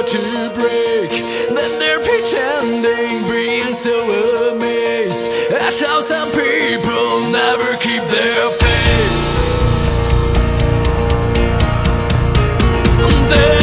about to break, that they're pretending, being so amazed at how some people never keep their faith.